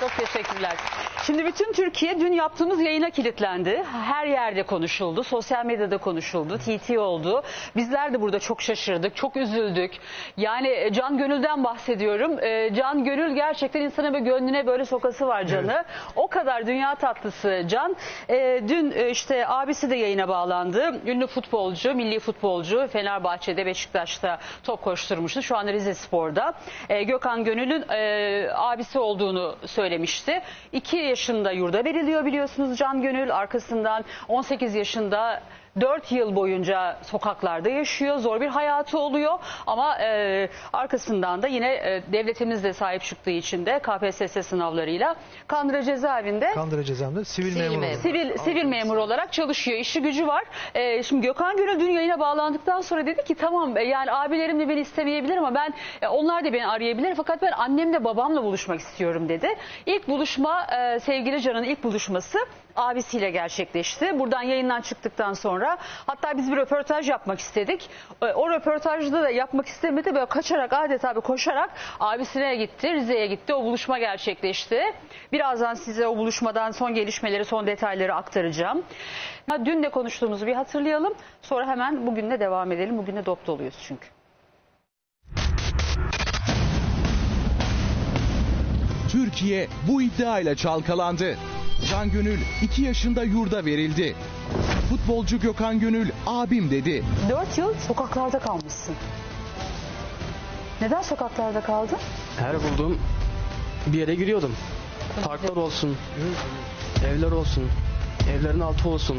Çok teşekkürler. Şimdi bütün Türkiye dün yaptığımız yayına kilitlendi. Her yerde konuşuldu. Sosyal medyada konuşuldu. TT oldu. Bizler de burada çok şaşırdık. Çok üzüldük. Yani Can Gönül'den bahsediyorum. Can Gönül gerçekten insanın ve gönlüne böyle sokası var canı. Evet. O kadar dünya tatlısı Can. Dün işte abisi de yayına bağlandı. Ünlü futbolcu, milli futbolcu. Fenerbahçe'de, Beşiktaş'ta top koşturmuştu. Şu an Rizespor'da. Gökhan Gönül'ün abisi olduğunu söylemişti. 2 yaşında yurda veriliyor biliyorsunuz Can Gönül. Arkasından 18 yaşında 4 yıl boyunca sokaklarda yaşıyor. Zor bir hayatı oluyor. Ama arkasından da yine devletimiz de sahip çıktığı için de KPSS sınavlarıyla Kandıra cezaevinde sivil memur olarak çalışıyor. İşi gücü var. Şimdi Gökhan Gönül dün yayına bağlandıktan sonra dedi ki tamam yani abilerim de beni istemeyebilir ama ben onlar da beni arayabilir. Fakat ben annemle babamla buluşmak istiyorum dedi. İlk buluşma sevgili Can'ın ilk buluşması abisiyle gerçekleşti. Buradan yayından çıktıktan sonra hatta biz bir röportaj yapmak istedik. O röportajda da yapmak istemedi. Böyle kaçarak adeta bir koşarak abisine gitti. Rize'ye gitti. O buluşma gerçekleşti. Birazdan size o buluşmadan son gelişmeleri, son detayları aktaracağım. Dün de konuştuğumuzu bir hatırlayalım. Sonra hemen bugünle devam edelim. Bugünle dop doluyuz çünkü. Türkiye bu iddiayla çalkalandı. Can Gönül 2 yaşında yurda verildi. Futbolcu Gökhan Gönül abim dedi. 4 yıl sokaklarda kalmışsın. Neden sokaklarda kaldın? Her bulduğum bir yere giriyordum. Parklar olsun, evler olsun, evlerin altı olsun.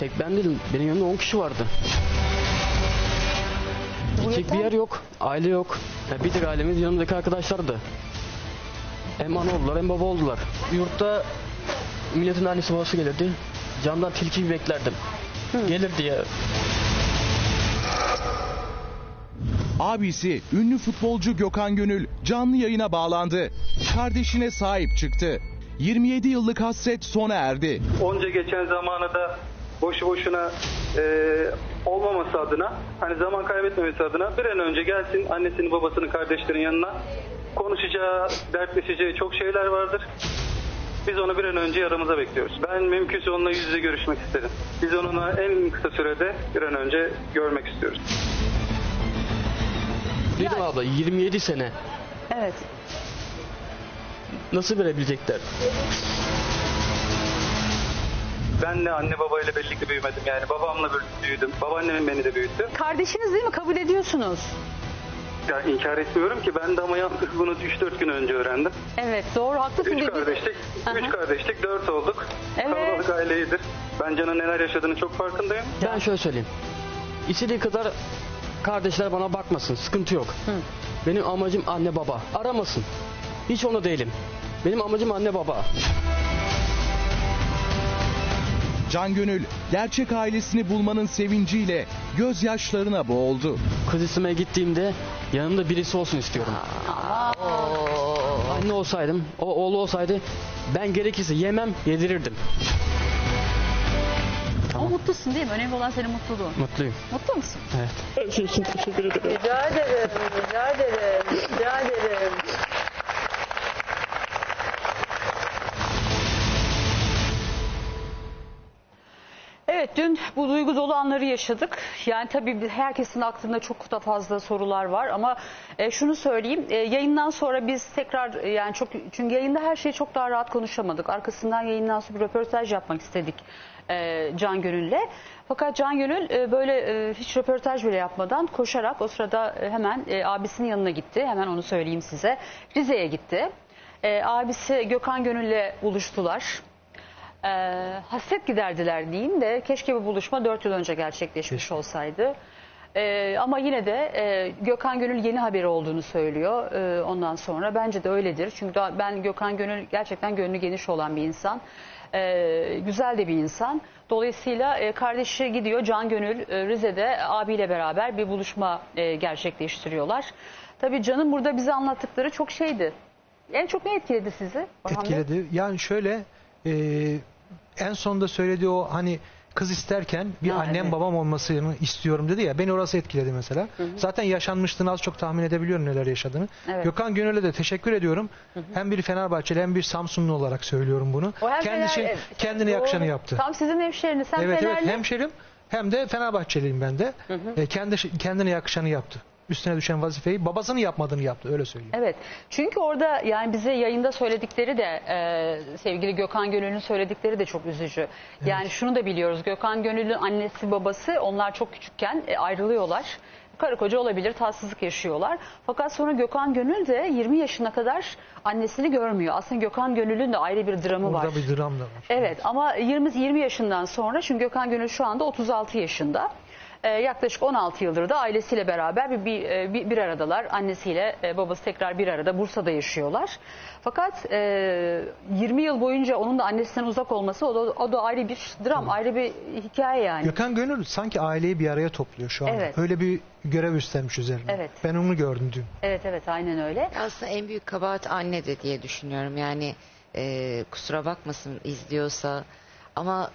Tek ben değilim. Benim yanımda 10 kişi vardı. Gidecek bir yer yok, aile yok. Bir tek ailemiz yanımdaki arkadaşlardı. Hem ana oldular hem baba oldular. Yurtta milletin annesi babası gelirdi. Camdan tilkiyi beklerdim. Gelir diye. Abisi ünlü futbolcu Gökhan Gönül canlı yayına bağlandı. Kardeşine sahip çıktı. 27 yıllık hasret sona erdi. Onca geçen zamanı da boşu boşuna olmaması adına, hani zaman kaybetmemesi adına bir an önce gelsin annesinin, babasının, kardeşlerin yanına. Konuşacağı, dertleşeceği çok şeyler vardır. Biz onu bir an önce yaramıza bekliyoruz. Ben mümkünse onunla yüz yüze görüşmek isterim. Biz onunla en kısa sürede bir an önce görmek istiyoruz. Dedim abla 27 sene. Evet. Nasıl verebilecekler? Ben de anne babayla birlikte büyümedim. Yani babamla birlikte büyüdüm. Babaannem beni de büyüttü. Kardeşiniz değil mi? Kabul ediyorsunuz. Ya inkar etmiyorum ki ben de ama yaptık bunu 3-4 gün önce öğrendim. Evet doğru haklısın. 3 kardeştik 4 olduk. Evet. Kalabalık aileyidir. Ben Can'ın neler yaşadığını çok farkındayım. Ben şöyle söyleyeyim. İstediği kadar kardeşler bana bakmasın, sıkıntı yok. Hı. Benim amacım anne baba. Aramasın. Hiç onu değilim. Benim amacım anne baba. Can Gönül gerçek ailesini bulmanın sevinciyle gözyaşlarına boğuldu. Kız istemeye gittiğimde yanımda birisi olsun istiyorum. Anne olsaydım, o oğlu olsaydı ben gerekirse yemem, yedirirdim. Tamam. O mutlusun değil mi? Önemli olan senin mutluluğun. Mutluyum. Mutlu musun? Evet. Teşekkür ederim. Rica ederim, rica ederim, rica ederim. Evet dün bu duygu dolu anları yaşadık. Yani tabii herkesin aklında çok da fazla sorular var ama şunu söyleyeyim. Yayından sonra biz tekrar yani çünkü yayında her şeyi çok daha rahat konuşamadık. Arkasından yayından sonra bir röportaj yapmak istedik Can Gönül'le. Fakat Can Gönül böyle hiç röportaj bile yapmadan koşarak o sırada hemen abisinin yanına gitti. Hemen onu söyleyeyim size. Rize'ye gitti. Abisi Gökhan Gönül'le buluştular. Hasret giderdiler diyeyim de keşke bu buluşma 4 yıl önce gerçekleşmiş olsaydı. Ama yine de Gökhan Gönül yeni haberi olduğunu söylüyor ondan sonra. Bence de öyledir. Çünkü ben Gökhan Gönül gerçekten gönlü geniş olan bir insan. Güzel de bir insan. Dolayısıyla kardeşi gidiyor Can Gönül Rize'de abiyle beraber bir buluşma gerçekleştiriyorlar. Tabii Can'ın burada bize anlattıkları çok şeydi. En çok ne etkiledi sizi? Etkiledi. Yani şöyle... en sonunda söylediği o hani kız isterken bir annem babam olmasını istiyorum dedi ya, beni orası etkiledi mesela. Hı hı. Zaten yaşanmışlığını az çok tahmin edebiliyorum neler yaşadığını. Evet. Gökhan Gönül'e de teşekkür ediyorum. Hı hı. Hem bir Fenerbahçeli hem bir Samsunlu olarak söylüyorum bunu. Kendine yakışanı yaptı. Tam sizin hemşeriniz. Sen evet, Fenerli... evet, hemşerim hem de Fenerbahçeliyim ben de. Hı hı. Kendine yakışanı yaptı. Üstüne düşen vazifeyi, babasının yapmadığını yaptı, öyle söyleyeyim. Evet, çünkü orada yani bize yayında söyledikleri de sevgili Gökhan Gönül'ün söyledikleri de çok üzücü. Evet. Yani şunu da biliyoruz, Gökhan Gönül'ün annesi babası, onlar çok küçükken ayrılıyorlar. Karı koca olabilir, tatsızlık yaşıyorlar. Fakat sonra Gökhan Gönül de 20 yaşına kadar annesini görmüyor. Aslında Gökhan Gönül'ün de ayrı bir dramı var. Orada bir dram da var. Evet, ama 20 yaşından sonra, çünkü Gökhan Gönül şu anda 36 yaşında. Yaklaşık 16 yıldır da ailesiyle beraber bir aradalar. Annesiyle babası tekrar bir arada, Bursa'da yaşıyorlar. Fakat 20 yıl boyunca onun da annesinden uzak olması, o da ayrı bir dram, ayrı bir hikaye yani. Gökhan Gönül sanki aileyi bir araya topluyor şu anda. Evet. Öyle bir görev üstlenmiş üzerine. Evet. Ben onu gördüm dün. Evet evet, aynen öyle. Aslında en büyük kabahat anne de diye düşünüyorum. Yani kusura bakmasın izliyorsa, ama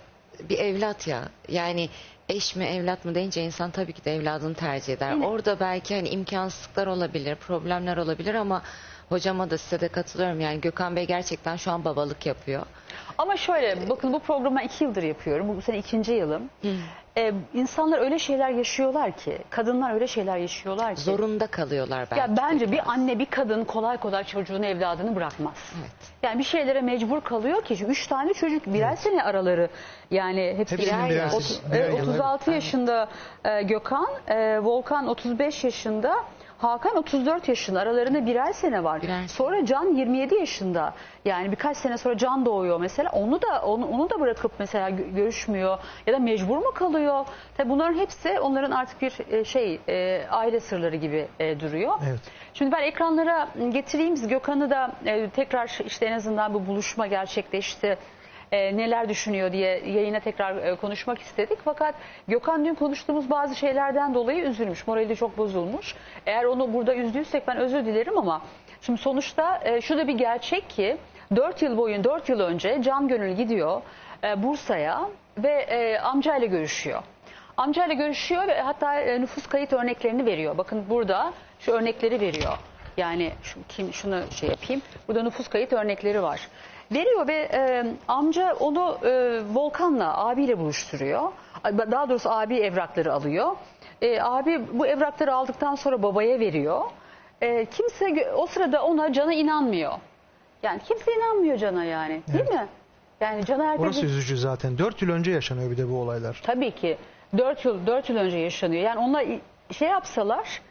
bir evlat ya. Yani eş mi evlat mı deyince insan tabii ki de evladını tercih eder. Evet. Orada belki hani imkansızlıklar olabilir, problemler olabilir, ama hocama da size de katılıyorum. Yani Gökhan Bey gerçekten şu an babalık yapıyor. Ama şöyle bakın, bu programı 2 yıldır yapıyorum. Bu sene 2. yılım. İnsanlar öyle şeyler yaşıyorlar ki, kadınlar öyle şeyler yaşıyorlar ki. Zorunda kalıyorlar belki. Ya bence bir anne, bir kadın kolay kolay çocuğunu, evladını bırakmaz. Evet. Yani bir şeylere mecbur kalıyor ki. 3 tane çocuk, birer sene araları. Yani hepsi birer. 36 yaşında Gökhan, Volkan 35 yaşında. Hakan 34 yaşında, aralarında birer sene var. Sonra Can 27 yaşında. Yani birkaç sene sonra Can doğuyor mesela. Onu da bırakıp mesela görüşmüyor ya da mecbur mu kalıyor? Tabii bunların hepsi onların artık bir aile sırları gibi duruyor. Evet. Şimdi ben ekranlara getireyim. Gökhan'ı da tekrar en azından bu buluşma gerçekleşti. Neler düşünüyor diye yayına tekrar konuşmak istedik. Fakat Gökhan dün konuştuğumuz bazı şeylerden dolayı üzülmüş. Morali çok bozulmuş. Eğer onu burada üzdüysek ben özür dilerim, ama şimdi sonuçta şu da bir gerçek ki 4 yıl önce Can Gönül gidiyor Bursa'ya ve amcayla görüşüyor. Amcayla görüşüyor ve hatta nüfus kayıt örneklerini veriyor. Bakın burada şu örnekleri veriyor. Yani şunu yapayım. Burada nüfus kayıt örnekleri var. Veriyor ve amca onu Volkan'la, abiyle buluşturuyor. Daha doğrusu abi evrakları alıyor. Abi bu evrakları aldıktan sonra babaya veriyor. Kimse o sırada ona, Can'a inanmıyor. Yani kimse inanmıyor Can'a yani. Evet. Değil mi? Yani Can'a herkes... Orası üzücü zaten. 4 yıl önce yaşanıyor bir de bu olaylar. Tabii ki. 4 yıl önce yaşanıyor. Yani onlar yapsalar...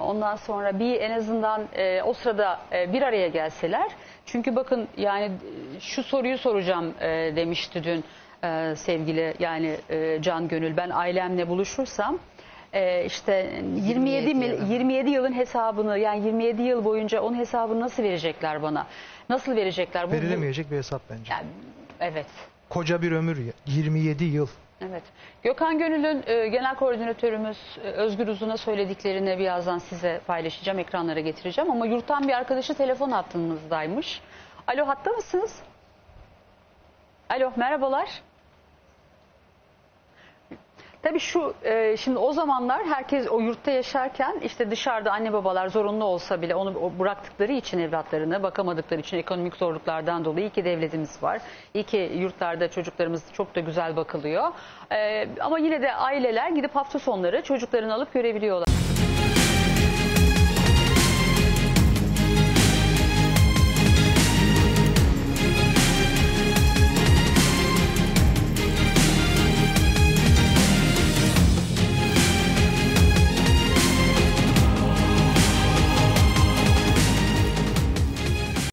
ondan sonra en azından o sırada bir araya gelseler. Çünkü bakın yani şu soruyu soracağım demişti dün sevgili Can Gönül. Ben ailemle buluşursam işte 27 yılın hesabını, yani 27 yıl boyunca onun hesabını nasıl verecekler bana? Nasıl verecekler? Verilemeyecek bir hesap bence. Yani, evet. Koca bir ömür, 27 yıl. Evet. Gökhan Gönül'ün genel koordinatörümüz Özgür Uzun'a söylediklerini birazdan size paylaşacağım, ekranlara getireceğim. Ama yurttan bir arkadaşı telefon hattınızdaymış. Alo, hatta mısınız? Alo, merhabalar. Tabii şimdi o zamanlar herkes o yurtta yaşarken dışarıda anne babalar zorunlu olsa bile onu bıraktıkları için, evlatlarına bakamadıkları için, ekonomik zorluklardan dolayı, iyi ki devletimiz var. İyi ki yurtlarda çocuklarımız çok da güzel bakılıyor. Ama yine de aileler gidip hafta sonları çocuklarını alıp görebiliyorlar.